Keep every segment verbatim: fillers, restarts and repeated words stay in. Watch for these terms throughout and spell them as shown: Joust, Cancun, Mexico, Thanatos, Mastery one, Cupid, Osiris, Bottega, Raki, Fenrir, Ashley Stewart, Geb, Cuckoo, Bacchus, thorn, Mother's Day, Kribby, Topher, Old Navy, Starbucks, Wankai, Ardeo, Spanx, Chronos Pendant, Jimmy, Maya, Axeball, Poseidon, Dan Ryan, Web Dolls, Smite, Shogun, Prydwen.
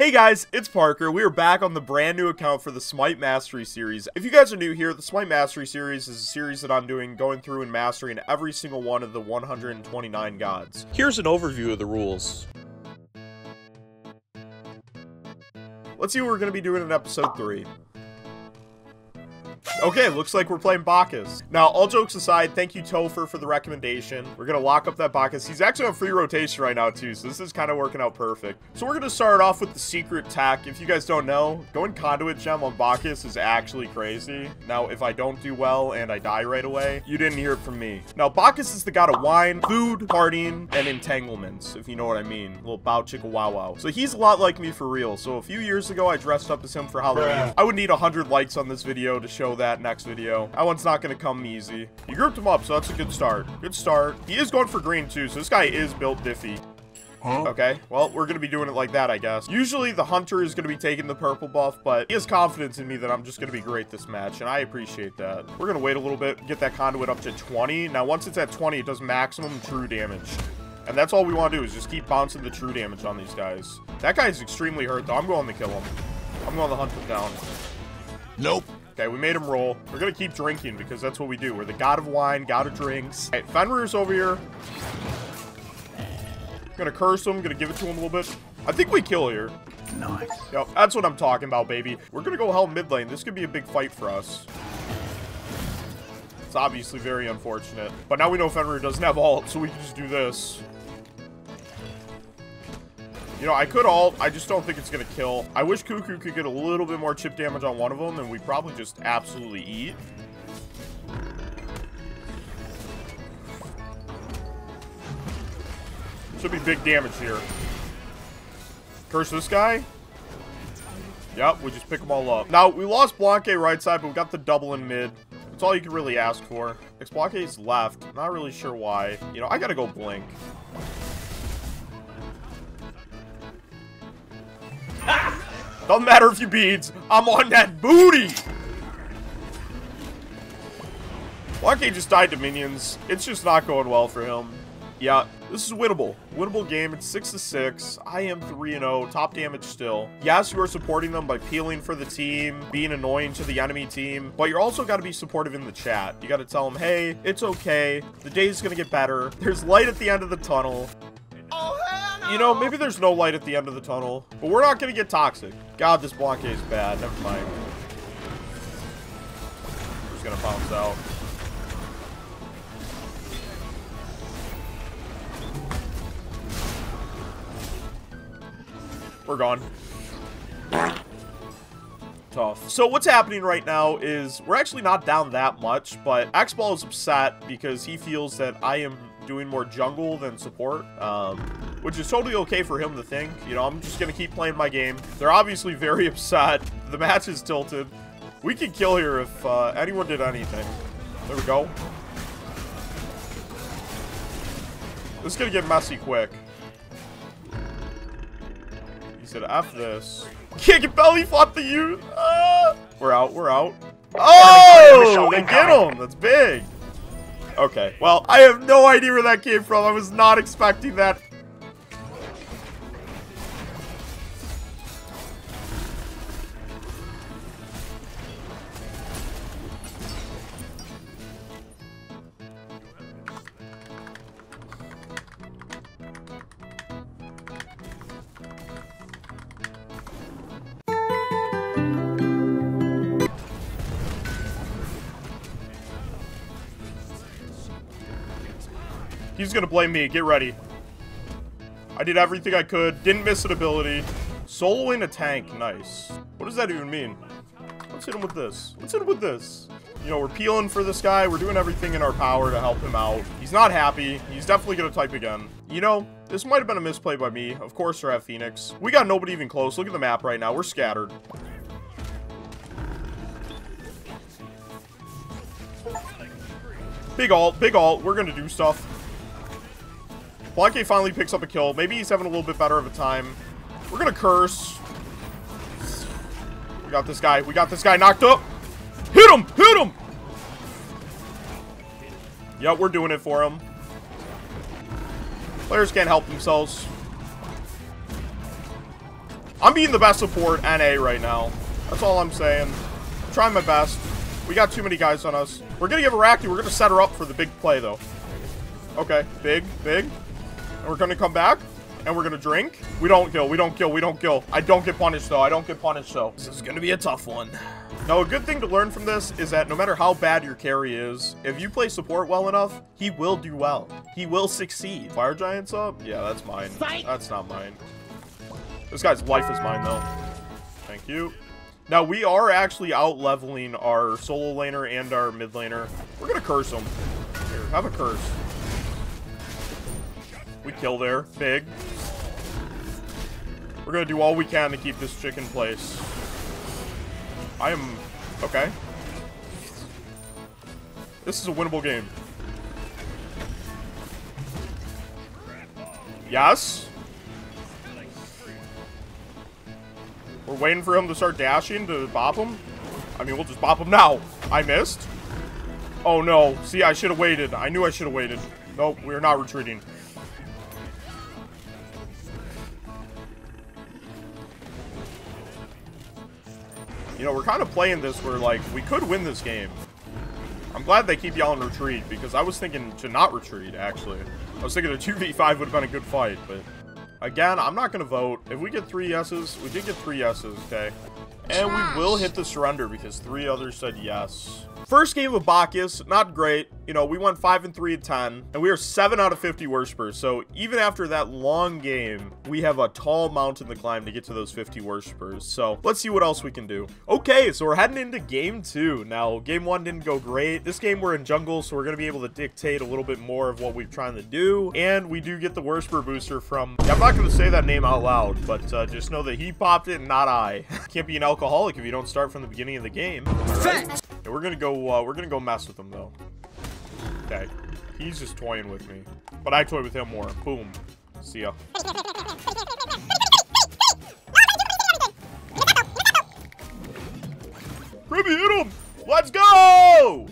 Hey guys, it's Parker. We are back on the brand new account for the Smite Mastery series. If you guys are new here, the Smite Mastery series is a series that I'm doing, going through and mastering every single one of the one hundred twenty-nine gods. Here's an overview of the rules. Let's see what we're going to be doing in episode three. Okay, looks like we're playing Bacchus. Now, all jokes aside, thank you Topher for the recommendation. We're gonna lock up that Bacchus. He's actually on free rotation right now too, so this is kind of working out perfect. So we're gonna start off with the secret attack. If you guys don't know, going conduit gem on Bacchus is actually crazy. Now, if I don't do well and I die right away, you didn't hear it from me. Now, Bacchus is the god of wine, food, partying, and entanglements, if you know what I mean. A little bow chicka wow wow. So he's a lot like me for real. So a few years ago, I dressed up as him for Halloween. I would need one hundred likes on this video to show that next video. That one's not gonna come easy. You grouped him up, so that's a good start. Good start. He is going for green too, so this guy is built diffy. Huh? Okay, well, we're gonna be doing it like that, I guess. Usually the hunter is gonna be taking the purple buff, but he has confidence in me that I'm just gonna be great this match, and I appreciate that. We're gonna wait a little bit, get that conduit up to twenty. Now, once it's at twenty, it does maximum true damage. And that's all we wanna do is just keep bouncing the true damage on these guys. That guy's extremely hurt, though. I'm going to kill him. I'm going to hunt him down. Nope. Okay, we made him roll. We're gonna keep drinking because that's what we do. We're the god of wine, god of drinks. All right, Fenrir's over here. Gonna curse him, gonna give it to him a little bit. I think we kill here. Nice. Yep, that's what I'm talking about, baby. We're gonna go hell mid lane. This could be a big fight for us. It's obviously very unfortunate. But now we know Fenrir doesn't have ult, so we can just do this. You know, I could ult. I just don't think it's going to kill. I wish Cuckoo could get a little bit more chip damage on one of them, and we probably just absolutely eat. Should be big damage here. Curse this guy. Yep, we just pick them all up. Now, we lost Blanke right side, but we got the double in mid. That's all you can really ask for. Next, Blanke's left. Not really sure why. You know, I got to go blink. Doesn't matter if you beads. I'm on that booty. Wankai just died to minions. It's just not going well for him. Yeah, this is winnable. Winnable game. It's six to six. I am three and oh. Top damage still. Yes, you are supporting them by peeling for the team, being annoying to the enemy team, but you're also got to be supportive in the chat. You got to tell them, hey, it's okay. The day's going to get better. There's light at the end of the tunnel. You know, maybe there's no light at the end of the tunnel, but we're not going to get toxic. God, this block is bad. Never mind. We're just going to bounce out. We're gone. Tough. So what's happening right now is we're actually not down that much, but Axeball is upset because he feels that I am doing more jungle than support. Um... Which is totally okay for him to think. You know, I'm just going to keep playing my game. They're obviously very upset. The match is tilted. We could kill here if uh, anyone did anything. There we go. This is going to get messy quick. He said, F this. Kick and belly flop the youth. Ah! We're out. We're out. Oh, they get him. That's big. Okay. Well, I have no idea where that came from. I was not expecting that. He's gonna blame me. Get ready. I did everything I could. Didn't miss an ability. Soloing a tank. Nice. What does that even mean? Let's hit him with this. Let's hit him with this. You know, we're peeling for this guy. We're doing everything in our power to help him out. He's not happy. He's definitely gonna type again. You know, this might have been a misplay by me. Of course, I have Phoenix. We got nobody even close. Look at the map right now. We're scattered. Big ult. Big ult. We're gonna do stuff. Blanke finally picks up a kill. Maybe he's having a little bit better of a time. We're going to curse. We got this guy. We got this guy knocked up. Hit him. Hit him. Yep, we're doing it for him. Players can't help themselves. I'm being the best support N A right now. That's all I'm saying. I'm trying my best. We got too many guys on us. We're going to give her Raki. We're going to set her up for the big play, though. Okay. Big. Big. And we're going to come back. And we're going to drink. We don't kill. We don't kill. We don't kill. I don't get punished, though. I don't get punished, though. This is going to be a tough one. Now, a good thing to learn from this is that no matter how bad your carry is, if you play support well enough, he will do well. He will succeed. Fire giant's up? Yeah, that's mine. That's not mine. This guy's life is mine, though. Thank you. Now, we are actually out-leveling our solo laner and our mid laner. We're going to curse him. Here, have a curse. We kill there. Big. We're going to do all we can to keep this chick in place. I am... Okay. This is a winnable game. Yes. We're waiting for him to start dashing to bop him. I mean, we'll just bop him now. I missed. Oh, no. See, I should have waited. I knew I should have waited. Nope, we're not retreating. You know, we're kind of playing this where, like, we could win this game. I'm glad they keep yelling retreat, because I was thinking to not retreat, actually. I was thinking a two v five would have been a good fight, but... Again, I'm not going to vote. If we get three yeses, we did get three yeses, okay? And we will hit the surrender because three others said yes. First game of Bacchus, not great. You know, we went five and three and ten, and we are seven out of fifty worshippers. So even after that long game, we have a tall mountain to climb to get to those fifty worshippers. So let's see what else we can do. Okay, so we're heading into game two. Now, game one didn't go great. This game, we're in jungle, so we're going to be able to dictate a little bit more of what we're trying to do. And we do get the worshipper booster from... Yeah, I'm not going to say that name out loud, but uh, just know that he popped it and not I. Can't be an alcoholic if you don't start from the beginning of the game. Right. Yeah, we're going to go... Uh, we're going to go mess with him, though. Okay, he's just toying with me, but I toy with him more. Boom. See ya. Kribby, hit him! Let's go!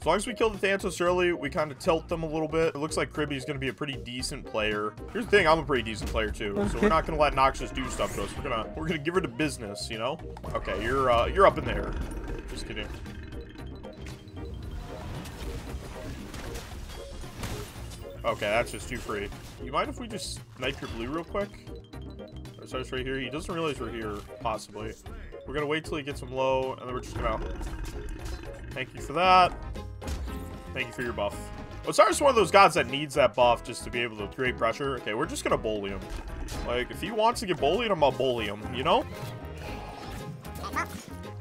As long as we kill the Thanatos early, we kind of tilt them a little bit. It looks like Kribby's going to be a pretty decent player. Here's the thing, I'm a pretty decent player too, so we're not going to let Noxious do stuff to us. We're gonna we're gonna give her the business, you know? Okay, you're uh, you're up in there. Just kidding. Okay, that's just too free. You mind if we just snipe your blue real quick? Or so it's right here. He doesn't realize we're here, possibly. We're going to wait till he gets him low, and then we're just going to... Thank you for that. Thank you for your buff. Osiris is one of those gods that needs that buff just to be able to create pressure. Okay, we're just going to bully him. Like, if he wants to get bullied, I'm going to bully him, you know?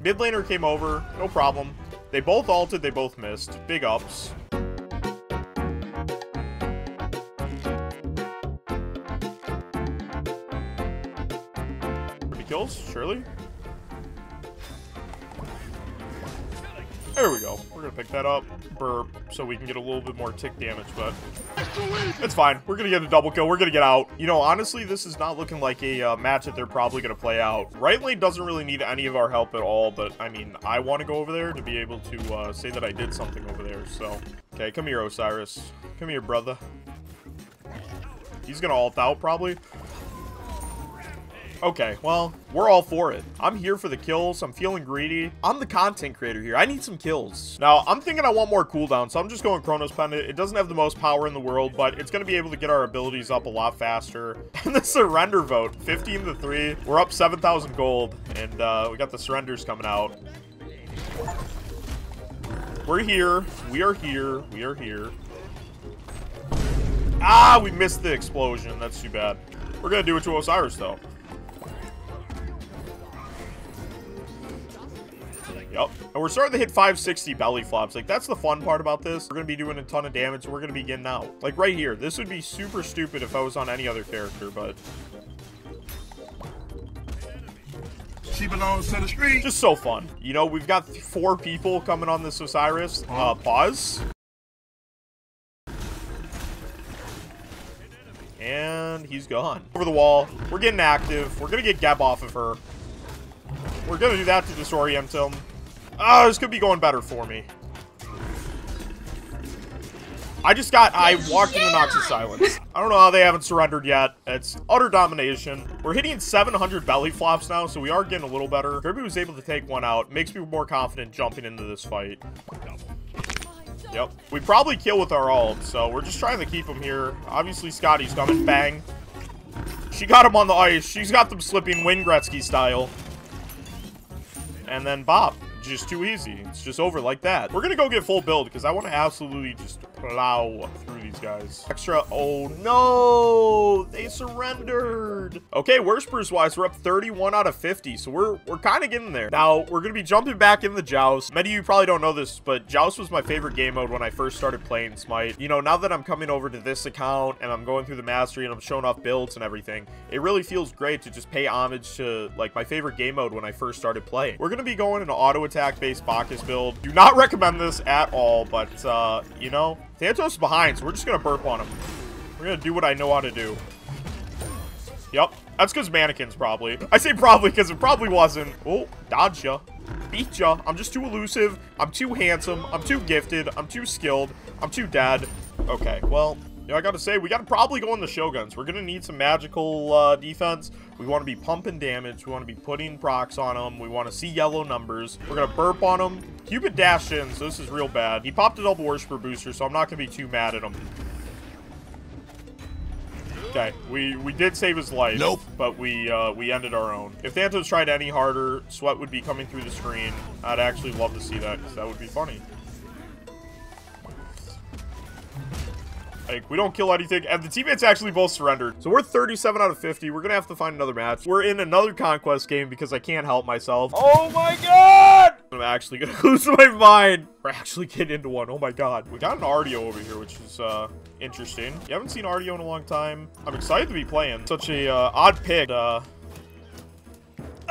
Mid laner came over. No problem. They both ulted. They both missed. Big ups. Surely. There we go. We're gonna pick that up, burp, so we can get a little bit more tick damage, but it's fine. We're gonna get a double kill. We're gonna get out. You know, honestly, this is not looking like a uh, match that they're probably gonna play out. Right lane doesn't really need any of our help at all, but I mean, I want to go over there to be able to uh, say that I did something over there. So, okay, come here, Osiris. Come here, brother. He's gonna ult out probably. Okay, well, we're all for it. I'm here for the kills. I'm feeling greedy. I'm the content creator here. I need some kills. Now, I'm thinking I want more cooldown, so I'm just going Chronos Pendant. It doesn't have the most power in the world, but it's going to be able to get our abilities up a lot faster. And the surrender vote, fifteen to three. We're up seven thousand gold, and uh, we got the surrenders coming out. We're here. We are here. We are here. Ah, we missed the explosion. That's too bad. We're going to do it to Osiris, though. Yep. And we're starting to hit five sixty belly flops. Like, that's the fun part about this. We're going to be doing a ton of damage. We're going to be getting out. Like, right here. This would be super stupid if I was on any other character, but... She belongs to the street. Just so fun. You know, we've got four people coming on this Osiris. Uh, pause. And he's gone. Over the wall. We're getting active. We're going to get Geb off of her. We're going to do that to disorient him. Oh, this could be going better for me. I just got- I walked yeah. into Noxious Silence. I don't know how they haven't surrendered yet. It's utter domination. We're hitting seven hundred belly flops now, so we are getting a little better. Kirby was able to take one out. Makes me more confident jumping into this fight. Yep. We probably kill with our ult, so we're just trying to keep him here. Obviously, Scotty's coming. Bang. She got him on the ice. She's got them slipping Wayne Gretzky style. And then Bob. Just too easy. It's just over like that. We're gonna go get full build because I want to absolutely just plow through these guys. Extra. Oh no, they surrendered. Okay, Worsper's wise, we're up thirty-one out of fifty, so we're we're kind of getting there. Now we're gonna be jumping back in the Joust. Many of you probably don't know this, but Joust was my favorite game mode when I first started playing Smite. You know, now that I'm coming over to this account and I'm going through the mastery and I'm showing off builds and everything, it really feels great to just pay homage to like my favorite game mode when I first started playing. We're gonna be going into auto attack based Bacchus build. Do not recommend this at all, but uh you know, Tanto's behind, so we're just gonna burp on him. We're gonna do what I know how to do. Yep, that's because mannequins, probably. I say probably because it probably wasn't. Oh, dodge ya, beat ya. I'm just too elusive, I'm too handsome, I'm too gifted, I'm too skilled, I'm too dead. Okay, well, you know, I gotta say, we gotta probably go in the Shoguns. We're gonna need some magical uh, defense. We want to be pumping damage. We want to be putting procs on them. We want to see yellow numbers. We're gonna burp on them. Cupid dashed in, so this is real bad. He popped a double Worshiper booster, so I'm not gonna be too mad at him. Okay, we we did save his life. Nope. But we uh, we ended our own. If Thantos tried any harder, sweat would be coming through the screen. I'd actually love to see that because that would be funny. Like, we don't kill anything, and the teammates actually both surrendered. So we're thirty-seven out of fifty. We're gonna have to find another match. We're in another Conquest game because I can't help myself. Oh my god! I'm actually gonna lose my mind. We're actually getting into one. Oh my god. We got an Ardeo over here, which is uh, interesting. You haven't seen Ardeo in a long time. I'm excited to be playing. Such a uh, odd pick. Uh...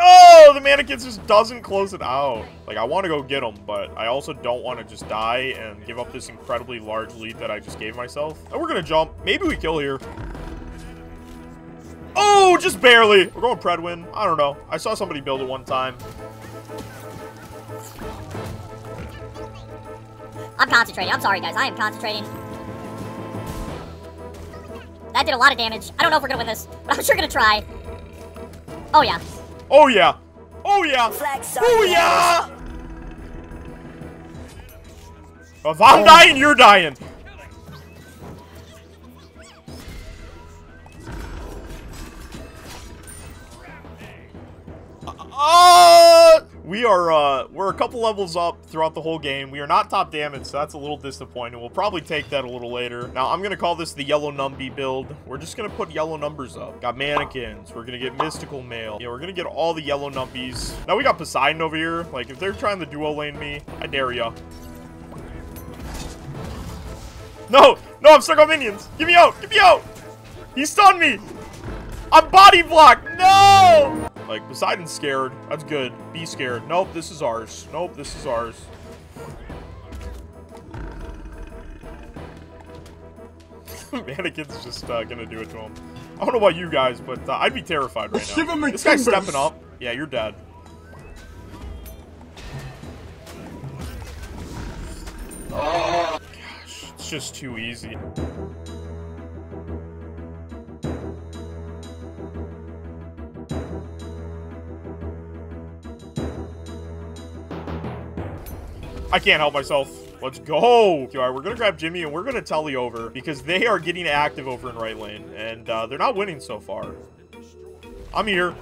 Oh, the mannequin just doesn't close it out. Like, I want to go get him, but I also don't want to just die and give up this incredibly large lead that I just gave myself. And we're going to jump. Maybe we kill here. Oh, just barely. We're going Prydwen. I don't know. I saw somebody build it one time. I'm concentrating. I'm sorry, guys. I am concentrating. That did a lot of damage. I don't know if we're going to win this, but I'm sure going to try. Oh, yeah. Oh yeah! Oh yeah! Oh yeah! If I'm dying, you're dying! Uh, we are, uh, we're a couple levels up throughout the whole game. We are not top damage, so that's a little disappointing. We'll probably take that a little later. Now, I'm going to call this the yellow numby build. We're just going to put yellow numbers up. Got mannequins. We're going to get mystical mail. Yeah, we're going to get all the yellow numbies. Now, we got Poseidon over here. Like, if they're trying to duo lane me, I dare ya. No! No, I'm stuck on minions! Get me out! Get me out! He stunned me! I'm body blocked! No! Like, Poseidon's scared. That's good. Be scared. Nope, this is ours. Nope, this is ours. Mannequin's just uh, gonna do it to him. I don't know about you guys, but uh, I'd be terrified right now. This guy's stepping up. Yeah, you're dead. Oh, gosh, it's just too easy. I can't help myself. Let's go. All right, we're going to grab Jimmy, and we're going to telly over because they are getting active over in right lane, and uh, they're not winning so far. I'm here.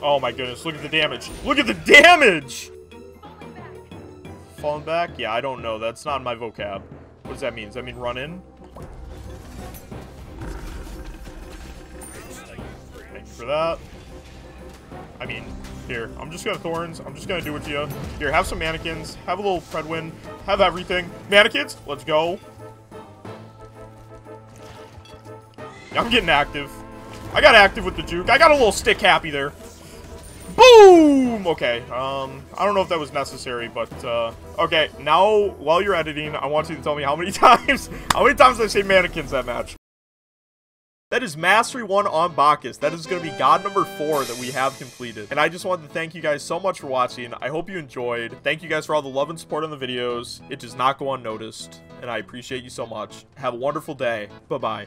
Oh, my goodness. Look at the damage. Look at the damage. Falling back. Falling back? Yeah, I don't know. That's not in my vocab. What does that mean? Does that mean run in? For that, I mean, here, I'm just gonna thorns. I'm just gonna do it to you. Here, have some mannequins. Have a little Prydwen. Have everything. Mannequins, let's go. I'm getting active. I got active with the juke. I got a little stick happy there. Boom! Okay, um, I don't know if that was necessary, but, uh, okay, now, while you're editing, I want you to tell me how many times, how many times I say mannequins that match. That is Mastery one on Bacchus. That is going to be god number four that we have completed. And I just wanted to thank you guys so much for watching. I hope you enjoyed. Thank you guys for all the love and support on the videos. It does not go unnoticed. And I appreciate you so much. Have a wonderful day. Bye-bye.